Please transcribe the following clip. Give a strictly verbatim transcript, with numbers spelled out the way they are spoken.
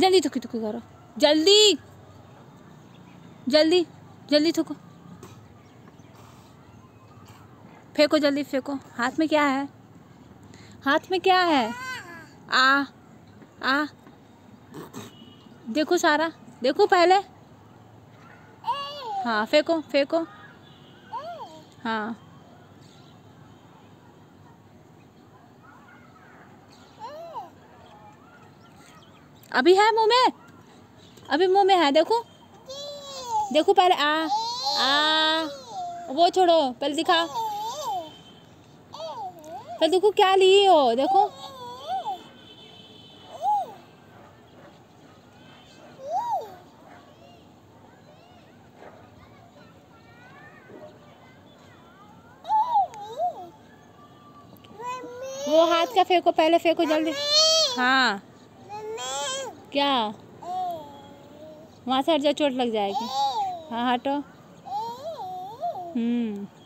जल्दी थुकी थुकी करो, जल्दी जल्दी जल्दी थुको, फेंको, जल्दी फेंको। हाथ में क्या है, हाथ में क्या है? आ आ देखो सारा, देखो पहले। हाँ फेंको फेंको, हाँ अभी है मुंह में, अभी मुंह में है, देखो देखो पहले। आ आ वो छोड़ो, पहले दिखाओ, पहले देखो क्या लिए हो, देखो वो हाथ का फेंको, पहले फेंको जल्दी। हाँ क्या वहाँ से हट जाओ, चोट लग जाएगी। हाँ हटो। हम्म